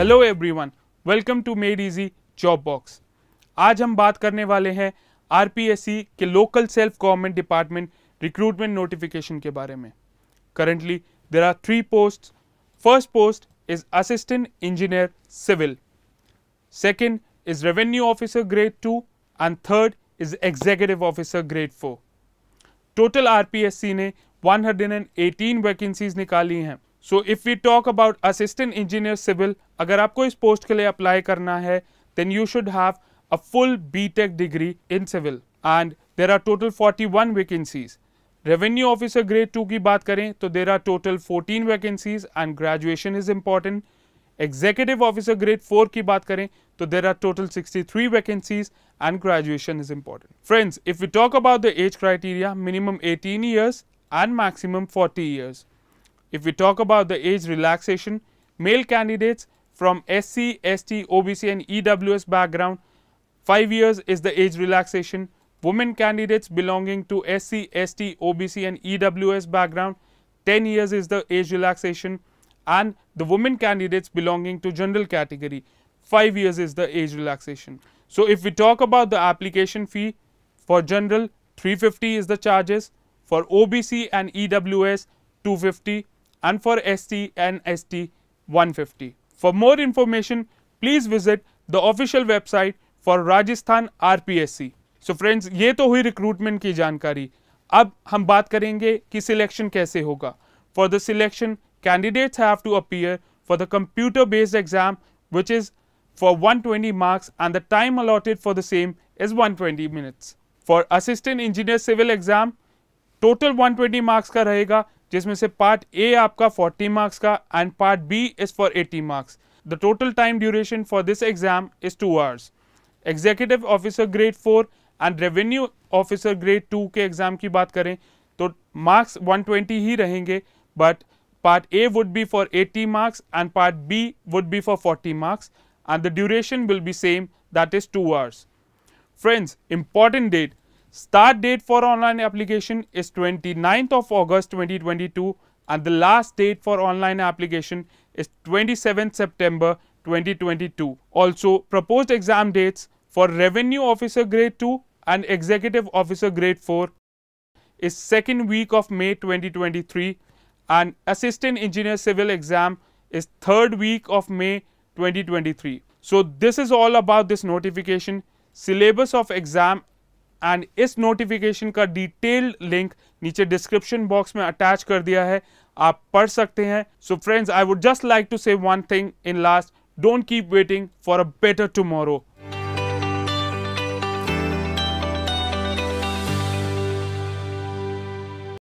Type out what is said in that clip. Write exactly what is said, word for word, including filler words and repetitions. Hello everyone, welcome to Made Easy Job Box. आज हम बात करने वाले हैं आरपीएससी के local self government department recruitment notification के बारे में। Currently there are three posts. First post is assistant engineer civil, second is revenue officer grade two and third is executive officer grade four. Total RPSC ने one hundred eighteen vacancies निकाली हैं। So if we talk about assistant engineer civil, अगर आपको इस post के लिए apply करना है then you should have a full BTech degree in civil and there are total forty-one vacancies. Revenue officer grade two की बात करें तो there are total fourteen vacancies and graduation is important. Executive officer grade four की बात करें तो there are total sixty-three vacancies and graduation is important. Friends, if we talk about the age criteria, minimum eighteen years and maximum forty years. If we talk about the age relaxation, male candidates from S C, S T, O B C and E W S background, five years is the age relaxation. Women candidates belonging to S C, S T, O B C and E W S background, ten years is the age relaxation, and the women candidates belonging to general category, five years is the age relaxation. So if we talk about the application fee, for general three hundred fifty is the charges, for O B C and E W S two hundred fifty, and for S T and S T one hundred fifty. For more information, please visit the official website for Rajasthan R P S C. So friends, ये तो हुई recruitment की जानकारी। अब हम बात करेंगे कि selection कैसे होगा। For the selection, candidates have to appear for the computer-based exam, which is for one hundred twenty marks, and the time allotted for the same is one hundred twenty minutes. For assistant engineer civil exam, total one hundred twenty marks का रहेगा, जिसमें से part A आपका forty marks का and part B is for eighty marks. The total time duration for this exam is two hours. Executive officer grade four and revenue officer grade two के exam की बात करें तो marks one hundred twenty ही रहेंगे, but part A would be for eighty marks and part B would be for forty marks. And the duration will be same, that is two hours. Friends, important date. Start date for online application is twenty-ninth of August twenty twenty-two, and the last date for online application is twenty-seventh September twenty twenty-two. Also, proposed exam dates for Revenue Officer Grade two and Executive Officer Grade four is second week of May twenty twenty-three, and Assistant Engineer Civil Exam is third week of May twenty twenty-three. So this is all about this notification, syllabus of exam, and इस notification का detailed link नीचे description box में attach कर दिया है, आप पढ़ सकते हैं। So friends, I would just like to say one thing in last, don't keep waiting for a better tomorrow.